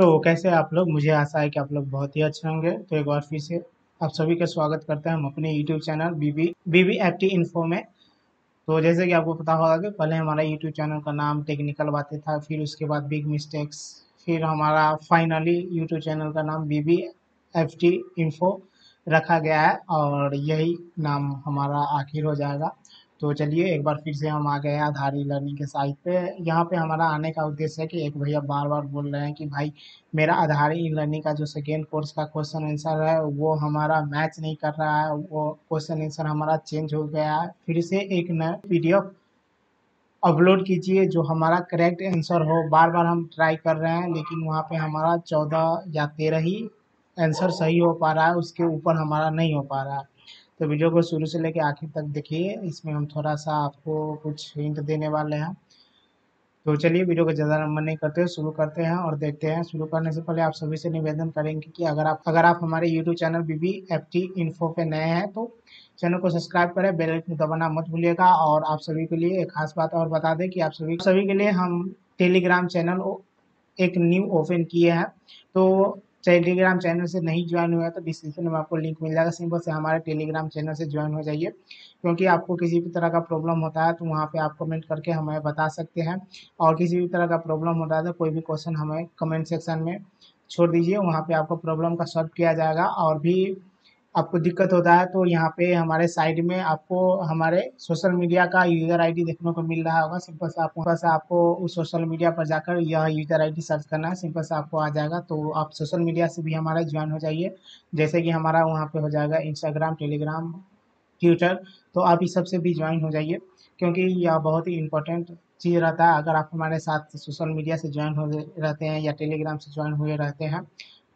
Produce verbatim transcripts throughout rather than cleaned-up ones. तो कैसे आप लोग, मुझे आशा है कि आप लोग बहुत ही अच्छे होंगे। तो एक बार फिर से आप सभी का स्वागत करते हैं हम अपने YouTube channel BB BB FT info में। तो जैसे कि आपको पता होगा कि पहले हमारा यूट्यूब चैनल का नाम टेक्निकल बातें था, फिर उसके बाद बिग मिस्टेक्स, फिर हमारा फाइनली यूट्यूब चैनल का नाम बीबी एफटी इन्फो रखा गया है और यही नाम हमारा आखिर हो जाएगा। तो चलिए एक बार फिर से हम आ गए हैं आधार इन लर्निंग के साइट पे। यहाँ पे हमारा आने का उद्देश्य है कि एक भैया बार बार बोल रहे हैं कि भाई मेरा आधार इन लर्निंग का जो सेकेंड कोर्स का क्वेश्चन आंसर है वो हमारा मैच नहीं कर रहा है, वो क्वेश्चन आंसर हमारा चेंज हो गया है, फिर से एक नया पीडीएफ अपलोड कीजिए जो हमारा करेक्ट आंसर हो। बार बार हम ट्राई कर रहे हैं लेकिन वहाँ पर हमारा चौदह या तेरह ही आंसर सही हो पा रहा है, उसके ऊपर हमारा नहीं हो पा रहा है। तो वीडियो को शुरू से लेकर आखिर तक देखिए, इसमें हम थोड़ा सा आपको कुछ हिंट देने वाले हैं। तो चलिए वीडियो को ज़्यादा लंबा नहीं करते, शुरू करते हैं और देखते हैं। शुरू करने से पहले आप सभी से निवेदन करेंगे कि अगर आप अगर आप हमारे YouTube channel BB FT info पे नए हैं तो चैनल को सब्सक्राइब करें, बेल आइकन दबाना मत भूलिएगा। और आप सभी के लिए एक खास बात और बता दें कि आप सभी सभी के लिए हम टेलीग्राम चैनल एक न्यू ओपन किए हैं, तो टेलीग्राम चैनल से नहीं ज्वाइन हुआ तो डिस्क्रिप्शन में आपको लिंक मिल जाएगा, सिंपल से हमारे टेलीग्राम चैनल से ज्वाइन हो जाइए। क्योंकि आपको किसी भी तरह का प्रॉब्लम होता है तो वहाँ पे आप कमेंट करके हमें बता सकते हैं, और किसी भी तरह का प्रॉब्लम होता है तो कोई भी क्वेश्चन हमें कमेंट सेक्शन में छोड़ दीजिए, वहाँ पर आपको प्रॉब्लम का सॉल्व किया जाएगा। और भी आपको दिक्कत होता है तो यहाँ पे हमारे साइड में आपको हमारे सोशल मीडिया का यूज़र आईडी देखने को मिल रहा होगा, सिंपल से आपको बस आपको उस सोशल मीडिया पर जाकर यह यूज़र आईडी सर्च करना है, सिंपल से आपको आ जाएगा। तो आप सोशल मीडिया से भी हमारा ज्वाइन हो जाइए, जैसे कि हमारा वहाँ पे हो जाएगा इंस्टाग्राम, टेलीग्राम, ट्विटर, तो आप इस सब से भी ज्वाइन हो जाइए क्योंकि यह बहुत ही इंपॉर्टेंट चीज़ रहता है। अगर आप हमारे साथ सोशल मीडिया से ज्वाइन हो रहते हैं या टेलीग्राम से ज्वाइन हुए रहते हैं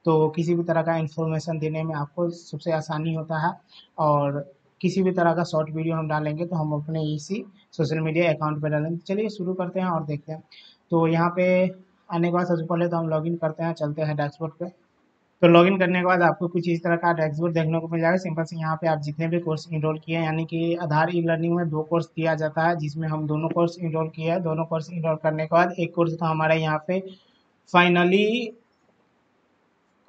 तो किसी भी तरह का इन्फॉर्मेशन देने में आपको सबसे आसानी होता है, और किसी भी तरह का शॉर्ट वीडियो हम डालेंगे तो हम अपने इसी सोशल मीडिया अकाउंट पर डालेंगे। चलिए शुरू करते हैं और देखते हैं। तो यहाँ पे आने के बाद सबसे पहले तो हम लॉगिन करते हैं, चलते हैं डैशबोर्ड पे। तो लॉगिन करने के बाद आपको कुछ इस तरह का डैशबोर्ड देखने को मिल जाएगा, सिंपल से यहाँ पे आप जितने भी कोर्स इनरोल किए हैं, यानी कि आधार इन लर्निंग में दो कोर्स दिया जाता है जिसमें हम दोनों कोर्स इनरोल किए हैं। दोनों कोर्स इनरोल करने के बाद एक कोर्स तो हमारा यहाँ पे फाइनली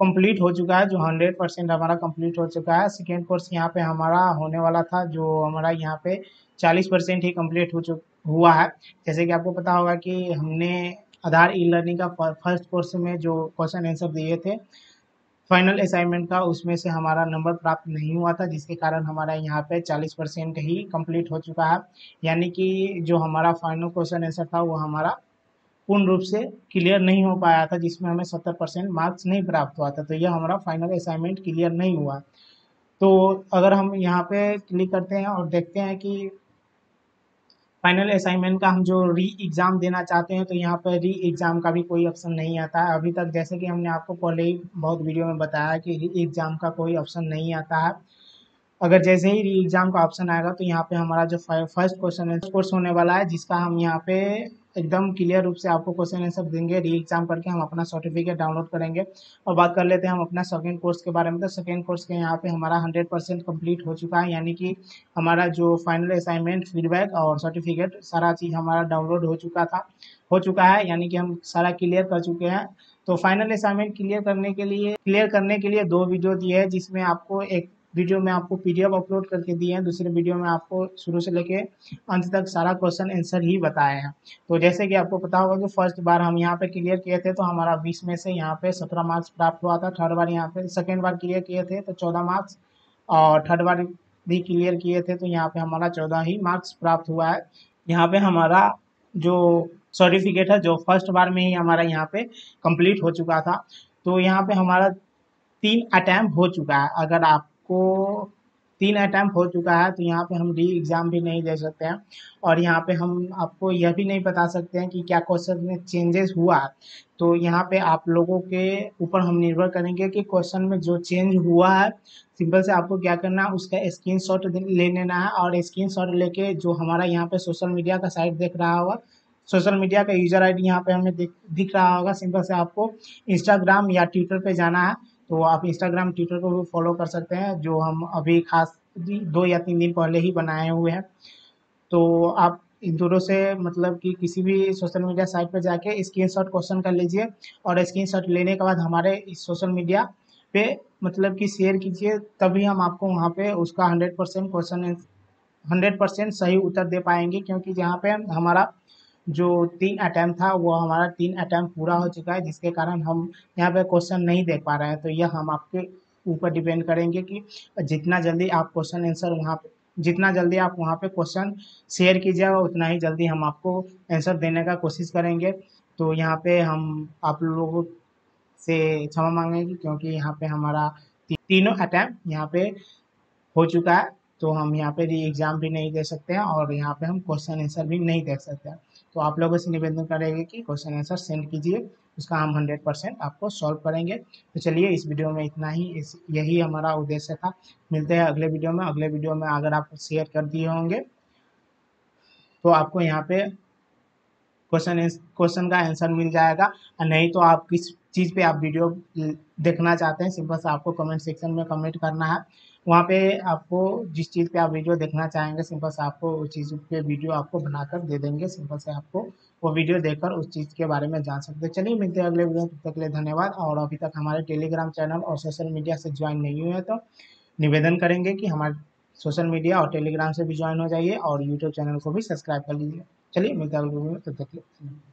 कंप्लीट हो चुका है, जो हंड्रेड परसेंट हमारा कंप्लीट हो चुका है। सेकेंड कोर्स यहाँ पे हमारा होने वाला था जो हमारा यहाँ पे चालीस परसेंट ही कंप्लीट हो चुका हुआ है। जैसे कि आपको पता होगा कि हमने आधार ई लर्निंग का फर्स्ट कोर्स में जो क्वेश्चन आंसर दिए थे फाइनल असाइनमेंट का, उसमें से हमारा नंबर प्राप्त नहीं हुआ था, जिसके कारण हमारा यहाँ पे चालीस परसेंट ही कम्प्लीट हो चुका है, यानी कि जो हमारा फाइनल क्वेश्चन आंसर था वो हमारा पूर्ण रूप से क्लियर नहीं हो पाया था, जिसमें हमें सत्तर परसेंट मार्क्स नहीं प्राप्त हुआ था। तो यह हमारा फाइनल असाइनमेंट क्लियर नहीं हुआ। तो अगर हम यहाँ पे क्लिक करते हैं और देखते हैं कि फाइनल असाइनमेंट का हम जो री एग्ज़ाम देना चाहते हैं तो यहाँ पर री एग्ज़ाम का भी कोई ऑप्शन नहीं आता है अभी तक। जैसे कि हमने आपको पहले ही बहुत वीडियो में बताया कि री एग्ज़ाम का कोई ऑप्शन नहीं आता है। अगर जैसे ही री एग्ज़ाम का ऑप्शन आएगा तो यहाँ पे हमारा जो फर्स्ट क्वेश्चन आंसर कोर्स होने वाला है, जिसका हम यहाँ पे एकदम क्लियर रूप से आपको क्वेश्चन आंसर देंगे। री एग्ज़ाम करके हम अपना सर्टिफिकेट डाउनलोड करेंगे। और बात कर लेते हैं हम अपना सेकेंड कोर्स के बारे में। तो सेकेंड कोर्स के यहाँ पे हमारा हंड्रेड परसेंट कम्प्लीट हो चुका है, यानी कि हमारा जो फाइनल असाइनमेंट, फीडबैक और सर्टिफिकेट सारा चीज़ हमारा डाउनलोड हो चुका था हो चुका है यानी कि हम सारा क्लियर कर चुके हैं। तो फाइनल असाइनमेंट क्लियर करने के लिए क्लियर करने के लिए दो वीडियो दिए हैं, जिसमें आपको एक वीडियो में आपको पीडीएफ अपलोड करके दिए हैं, दूसरे वीडियो में आपको शुरू से लेके अंत तक सारा क्वेश्चन आंसर ही बताए हैं। तो जैसे कि आपको पता होगा कि फर्स्ट बार हम यहाँ पे क्लियर किए थे तो हमारा बीस में से यहाँ पे सत्रह मार्क्स प्राप्त हुआ था। थर्ड बार यहाँ पे सेकेंड बार क्लियर किए थे तो चौदह मार्क्स, और थर्ड बार भी क्लियर किए थे तो यहाँ पर हमारा चौदह ही मार्क्स प्राप्त हुआ है। यहाँ पर हमारा जो सर्टिफिकेट है जो फर्स्ट बार में ही हमारा यहाँ पर कम्प्लीट हो चुका था। तो यहाँ पर हमारा तीन अटैम्प्ट हो चुका है। अगर आप को तीन अटैम्प्ट हो चुका है तो यहाँ पे हम री एग्ज़ाम भी नहीं दे सकते हैं, और यहाँ पे हम आपको यह भी नहीं बता सकते हैं कि क्या क्वेश्चन में चेंजेस हुआ। तो यहाँ पे आप लोगों के ऊपर हम निर्भर करेंगे कि क्वेश्चन में जो चेंज हुआ है, सिंपल से आपको क्या करना है उसका स्क्रीनशॉट ले लेना है, और स्क्रीनशॉट लेके जो हमारा यहाँ पे सोशल मीडिया का साइट देख रहा होगा, सोशल मीडिया का यूज़र आई डी यहाँ पर हमें दिख रहा होगा, सिंपल से आपको इंस्टाग्राम या ट्विटर पर जाना है। तो आप इंस्टाग्राम, ट्विटर को भी फॉलो कर सकते हैं, जो हम अभी खास दो या तीन दिन पहले ही बनाए हुए हैं। तो आप इन दोनों से मतलब कि किसी भी सोशल मीडिया साइट पर जाके स्क्रीनशॉट क्वेश्चन कर लीजिए और स्क्रीनशॉट लेने के बाद हमारे इस सोशल मीडिया पे मतलब कि शेयर कीजिए, तभी हम आपको वहाँ पे उसका hundred percent question hundred percent सही उत्तर दे पाएंगे। क्योंकि जहाँ पे हमारा जो तीन अटैम्प्ट था वो हमारा तीन अटैम्प्ट पूरा हो चुका है, जिसके कारण हम यहाँ पे क्वेश्चन नहीं देख पा रहे हैं। तो यह हम आपके ऊपर डिपेंड करेंगे कि जितना जल्दी आप क्वेश्चन आंसर वहाँ पे जितना जल्दी आप वहाँ पे क्वेश्चन शेयर कीजिएगा उतना ही जल्दी हम आपको आंसर देने का कोशिश करेंगे। तो यहाँ पे हम आप लोगों से क्षमा मांगेंगे क्योंकि यहाँ पे हमारा ती, तीनों अटैम्प्ट यहाँ पे हो चुका है, तो हम यहाँ पे री एग्ज़ाम भी नहीं दे सकते हैं और यहाँ पे हम क्वेश्चन आंसर भी नहीं दे सकते हैं। तो आप लोगों से निवेदन करेंगे कि क्वेश्चन आंसर सेंड कीजिए, उसका हम हंड्रेड परसेंट आपको सॉल्व करेंगे। तो चलिए इस वीडियो में इतना ही, इस यही हमारा उद्देश्य था। मिलते हैं अगले वीडियो में। अगले वीडियो में अगर आप शेयर कर दिए होंगे तो आपको यहाँ पे क्वेश्चन क्वेश्चन का आंसर मिल जाएगा, और नहीं तो आप किस चीज़ पे आप वीडियो देखना चाहते हैं सिंपल से आपको कमेंट सेक्शन में कमेंट करना है। वहाँ पे आपको जिस चीज़ पे आप वीडियो देखना चाहेंगे सिंपल से आपको उस चीज़ पे वीडियो आपको बनाकर दे देंगे। सिंपल से आपको वो वीडियो देखकर उस चीज़ के बारे में जान सकते हैं। चलिए मिलते हैं अगले वीडियो, तब तक के लिए धन्यवाद। और अभी तक हमारे टेलीग्राम चैनल और सोशल मीडिया से ज्वाइन नहीं हुए तो निवेदन करेंगे कि हमारे सोशल मीडिया और टेलीग्राम से भी ज्वाइन हो जाइए और यूट्यूब चैनल को भी सब्सक्राइब कर लीजिए। चलिए मिलते हैं अगले वीडियो, तब तक के लिए।